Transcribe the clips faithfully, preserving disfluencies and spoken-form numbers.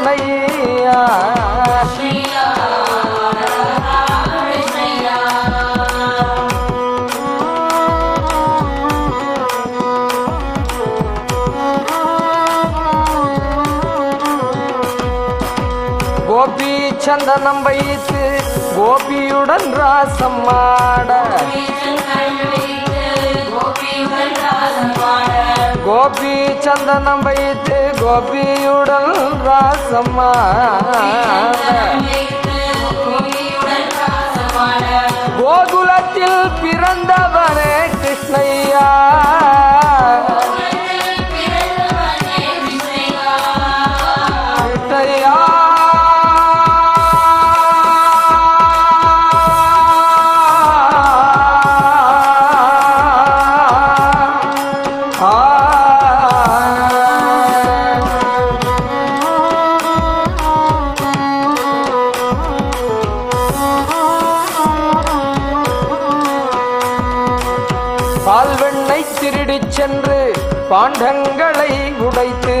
கிருஷ்ணய்யா கோபி சந்தனம் வைத்து கோபியுடன் ராசம்மாட கோபி சந்தனம் வைத்து கோபியுடன் ராசம்மாட கோகுலத்தில் பிறந்தவனே கிருஷ்ணய்யா பால்வெண்ணை திருடி சென்று பாண்டங்களை உடைத்து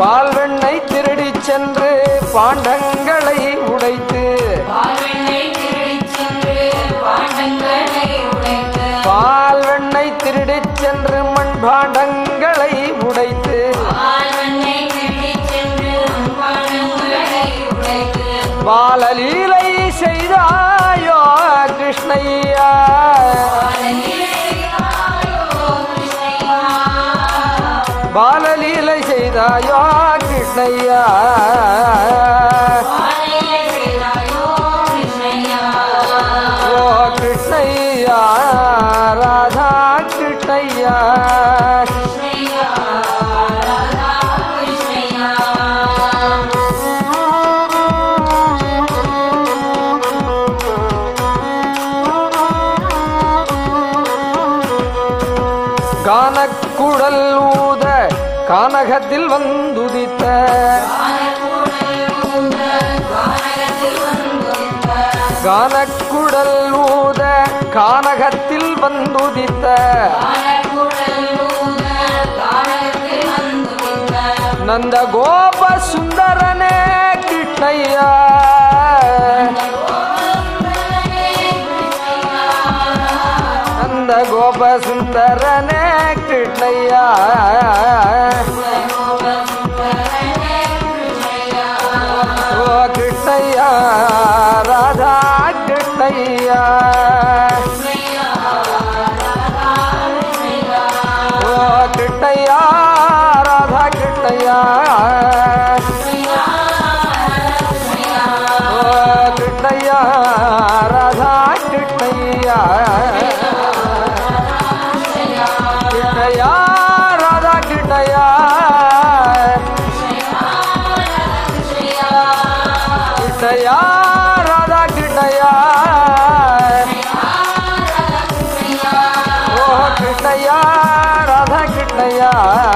பால்வெண்ணை திருடி சென்று பாண்டங்களை உடைத்து பால்வெண்ணை திருடி சென்று மண் பாண்டங்களை உடைத்து பாலலீலை செய்தாயோ கிருஷ்ணய்யா பாலலீலை செய்தாயோ கிருஷ்ணய்யா ஓ கிருஷ்ணய்யா ராதா கிருஷ்ணய்யா கானக்குடல் ஊத கானகத்தில் வந்துதித்த கானக்குடல் ஊத கானகத்தில் வந்துதித்த நந்த கோப சுந்தரனே கிருஷ்ணய்யா கோப சுந்தரனே கிருஷ்ணய்யா ஓ கிருஷ்ணய்யா ராதா கிருஷ்ணய்யா ஓ கிருஷ்ணய்யா ராதா கிருஷ்ணய்யா ஓ கிருஷ்ணய்யா ராதா கிருஷ்ணய்யா ராதா கிருஷ்ணய்யா ஓ கிருஷ்ணய்யா ராதா கிருஷ்ணய்யா.